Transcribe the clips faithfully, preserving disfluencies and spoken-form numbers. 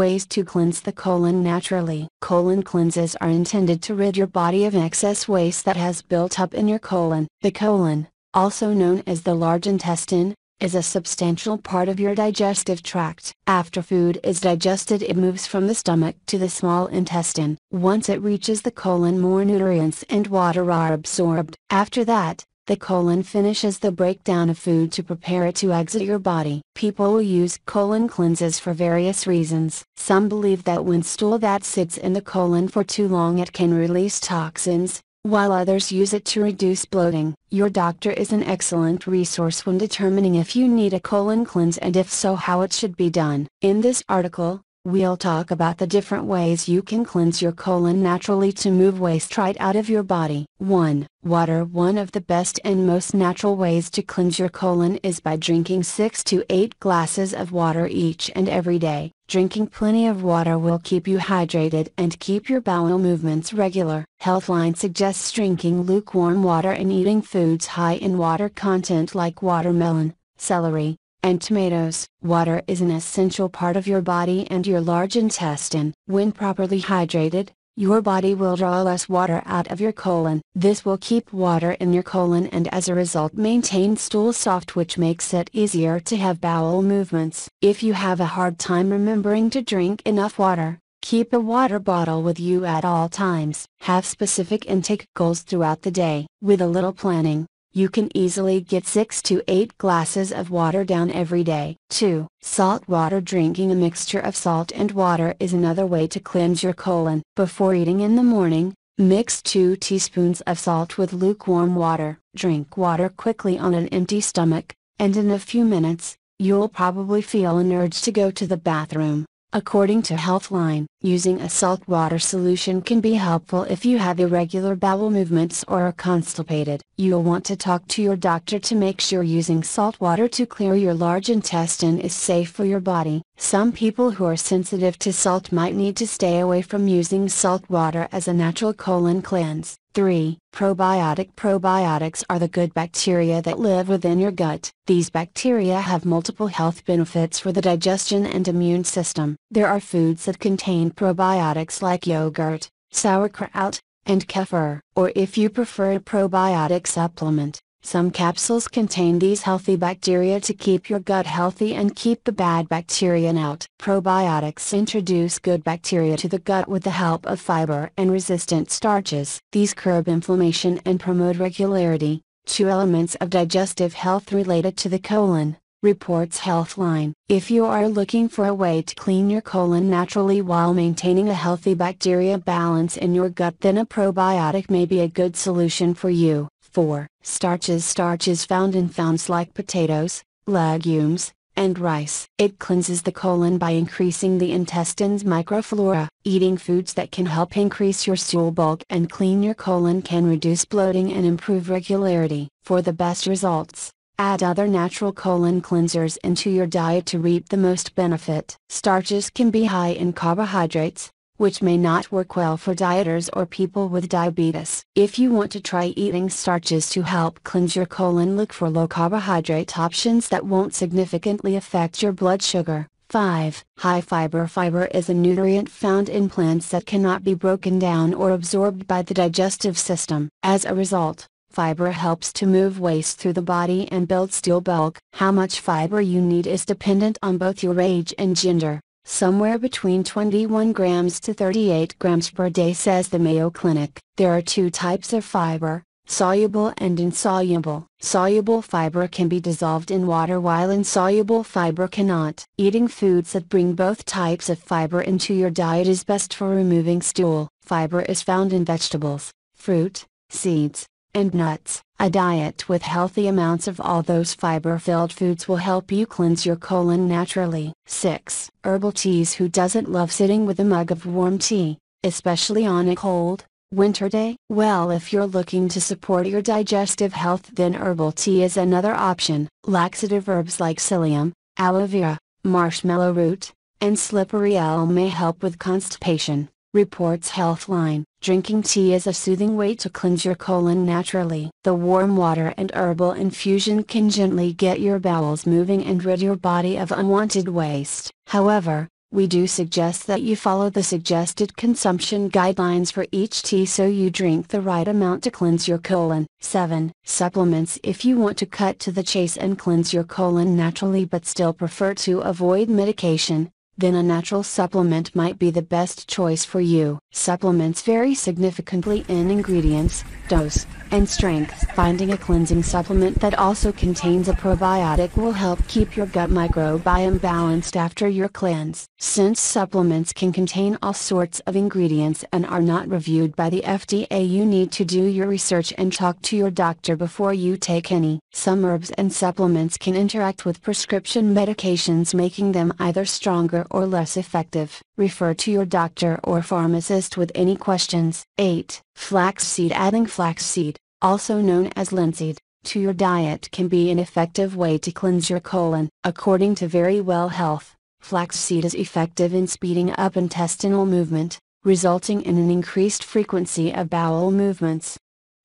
ways to cleanse the colon naturally. Colon cleanses are intended to rid your body of excess waste that has built up in your colon. The colon, also known as the large intestine, is a substantial part of your digestive tract. After food is digested, it moves from the stomach to the small intestine. Once it reaches the colon, more nutrients and water are absorbed. After that, the colon finishes the breakdown of food to prepare it to exit your body. People will use colon cleanses for various reasons. Some believe that when stool that sits in the colon for too long, it can release toxins, while others use it to reduce bloating. Your doctor is an excellent resource when determining if you need a colon cleanse, and if so, how it should be done. In this article, we'll talk about the different ways you can cleanse your colon naturally to move waste right out of your body. one. Water. One of the best and most natural ways to cleanse your colon is by drinking six to eight glasses of water each and every day. Drinking plenty of water will keep you hydrated and keep your bowel movements regular. Healthline suggests drinking lukewarm water and eating foods high in water content like watermelon, celery, and tomatoes. Water is an essential part of your body and your large intestine. When properly hydrated, your body will draw less water out of your colon. This will keep water in your colon and as a result maintain stool soft, which makes it easier to have bowel movements. If you have a hard time remembering to drink enough water, keep a water bottle with you at all times. Have specific intake goals throughout the day. With a little planning, you can easily get six to eight glasses of water down every day. two. Salt water. Drinking a mixture of salt and water is another way to cleanse your colon. Before eating in the morning, mix two teaspoons of salt with lukewarm water. Drink water quickly on an empty stomach, and in a few minutes, you'll probably feel an urge to go to the bathroom. According to Healthline, using a saltwater solution can be helpful if you have irregular bowel movements or are constipated. You'll want to talk to your doctor to make sure using saltwater to clear your large intestine is safe for your body. Some people who are sensitive to salt might need to stay away from using saltwater as a natural colon cleanse. three. Probiotic. Probiotics are the good bacteria that live within your gut. These bacteria have multiple health benefits for the digestion and immune system. There are foods that contain probiotics like yogurt, sauerkraut, and kefir. Or if you prefer a probiotic supplement, some capsules contain these healthy bacteria to keep your gut healthy and keep the bad bacteria out. Probiotics introduce good bacteria to the gut with the help of fiber and resistant starches. These curb inflammation and promote regularity, two elements of digestive health related to the colon, reports Healthline. If you are looking for a way to clean your colon naturally while maintaining a healthy bacteria balance in your gut, then a probiotic may be a good solution for you. four. Starches. Starches found in foods like potatoes, legumes, and rice. It cleanses the colon by increasing the intestine's microflora. Eating foods that can help increase your stool bulk and clean your colon can reduce bloating and improve regularity. For the best results, add other natural colon cleansers into your diet to reap the most benefit. Starches can be high in carbohydrates, which may not work well for dieters or people with diabetes. If you want to try eating starches to help cleanse your colon, look for low-carbohydrate options that won't significantly affect your blood sugar. five. High fiber. Fiber is a nutrient found in plants that cannot be broken down or absorbed by the digestive system. As a result, fiber helps to move waste through the body and build stool bulk. How much fiber you need is dependent on both your age and gender. Somewhere between twenty-one grams to thirty-eight grams per day, says the Mayo Clinic. There are two types of fiber, soluble and insoluble. Soluble fiber can be dissolved in water, while insoluble fiber cannot. Eating foods that bring both types of fiber into your diet is best for removing stool. Fiber is found in vegetables, fruit, seeds, and nuts. A diet with healthy amounts of all those fiber-filled foods will help you cleanse your colon naturally. six. Herbal teas. Who doesn't love sitting with a mug of warm tea, especially on a cold, winter day? Well, if you're looking to support your digestive health, then herbal tea is another option. Laxative herbs like psyllium, aloe vera, marshmallow root, and slippery elm may help with constipation, reports Healthline. Drinking tea is a soothing way to cleanse your colon naturally. The warm water and herbal infusion can gently get your bowels moving and rid your body of unwanted waste. However, we do suggest that you follow the suggested consumption guidelines for each tea so you drink the right amount to cleanse your colon. seven. Supplements. If you want to cut to the chase and cleanse your colon naturally but still prefer to avoid medication, then a natural supplement might be the best choice for you. Supplements vary significantly in ingredients, dose, and strength. Finding a cleansing supplement that also contains a probiotic will help keep your gut microbiome balanced after your cleanse. Since supplements can contain all sorts of ingredients and are not reviewed by the F D A, you need to do your research and talk to your doctor before you take any. Some herbs and supplements can interact with prescription medications, making them either stronger or less effective. Refer to your doctor or pharmacist with any questions. eight. Flaxseed. Adding flaxseed, also known as linseed, to your diet can be an effective way to cleanse your colon. According to Very Well Health, flaxseed is effective in speeding up intestinal movement, resulting in an increased frequency of bowel movements.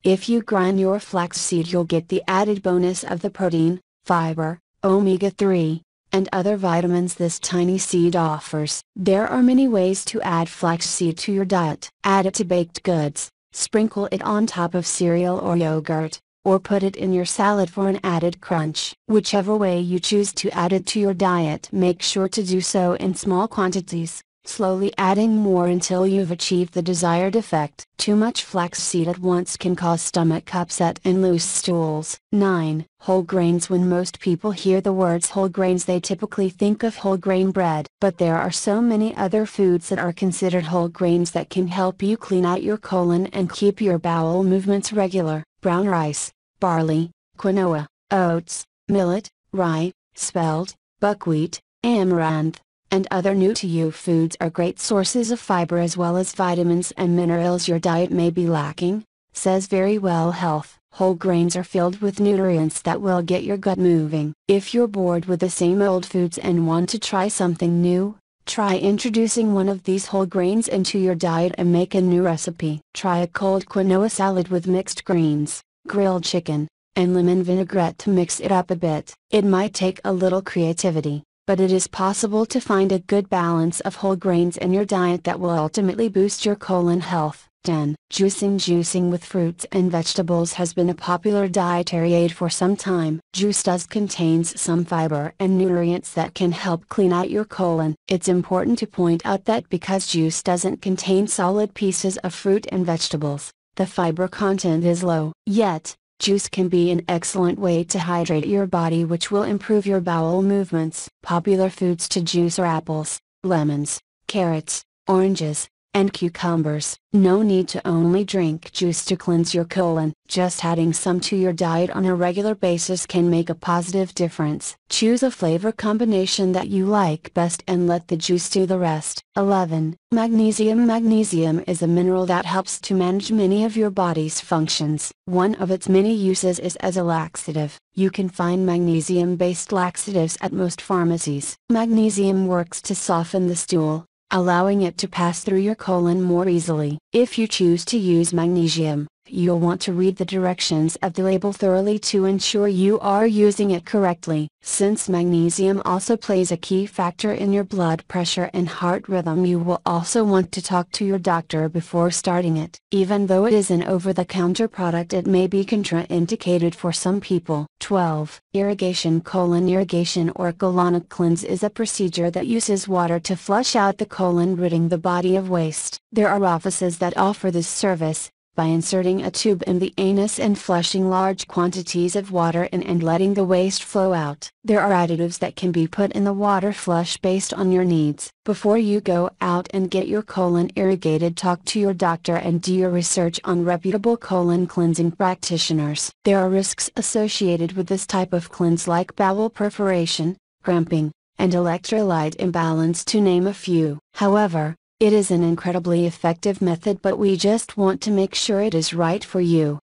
If you grind your flaxseed, you'll get the added bonus of the protein, fiber, omega three, and other vitamins this tiny seed offers. There are many ways to add flaxseed to your diet. Add it to baked goods, sprinkle it on top of cereal or yogurt, or put it in your salad for an added crunch. Whichever way you choose to add it to your diet, make sure to do so in small quantities, slowly adding more until you've achieved the desired effect. Too much flaxseed at once can cause stomach upset and loose stools. nine. Whole grains. When most people hear the words whole grains, they typically think of whole grain bread. But there are so many other foods that are considered whole grains that can help you clean out your colon and keep your bowel movements regular. Brown rice, barley, quinoa, oats, millet, rye, spelt, buckwheat, amaranth, and other new-to-you foods are great sources of fiber as well as vitamins and minerals your diet may be lacking, says Very Well Health. Whole grains are filled with nutrients that will get your gut moving. If you're bored with the same old foods and want to try something new, try introducing one of these whole grains into your diet and make a new recipe. Try a cold quinoa salad with mixed greens, grilled chicken, and lemon vinaigrette to mix it up a bit. It might take a little creativity, but it is possible to find a good balance of whole grains in your diet that will ultimately boost your colon health. ten. Juicing. Juicing with fruits and vegetables has been a popular dietary aid for some time. Juice does contains some fiber and nutrients that can help clean out your colon. It's important to point out that because juice doesn't contain solid pieces of fruit and vegetables, the fiber content is low. Yet, juice can be an excellent way to hydrate your body, which will improve your bowel movements. Popular foods to juice are apples, lemons, carrots, oranges, and cucumbers. No need to only drink juice to cleanse your colon. Just adding some to your diet on a regular basis can make a positive difference. Choose a flavor combination that you like best and let the juice do the rest. eleven. Magnesium. Magnesium is a mineral that helps to manage many of your body's functions. One of its many uses is as a laxative. You can find magnesium-based laxatives at most pharmacies. Magnesium works to soften the stool, allowing it to pass through your colon more easily. If you choose to use magnesium, you'll want to read the directions of the label thoroughly to ensure you are using it correctly. Since magnesium also plays a key factor in your blood pressure and heart rhythm, you will also want to talk to your doctor before starting it. Even though it is an over-the-counter product, it may be contraindicated for some people. twelve. Irrigation. Colon irrigation or colonic cleanse is a procedure that uses water to flush out the colon, ridding the body of waste. There are offices that offer this service, by inserting a tube in the anus and flushing large quantities of water in and letting the waste flow out. There are additives that can be put in the water flush based on your needs. Before you go out and get your colon irrigated, talk to your doctor and do your research on reputable colon cleansing practitioners. There are risks associated with this type of cleanse, like bowel perforation, cramping, and electrolyte imbalance, to name a few. However, it is an incredibly effective method, but we just want to make sure it is right for you.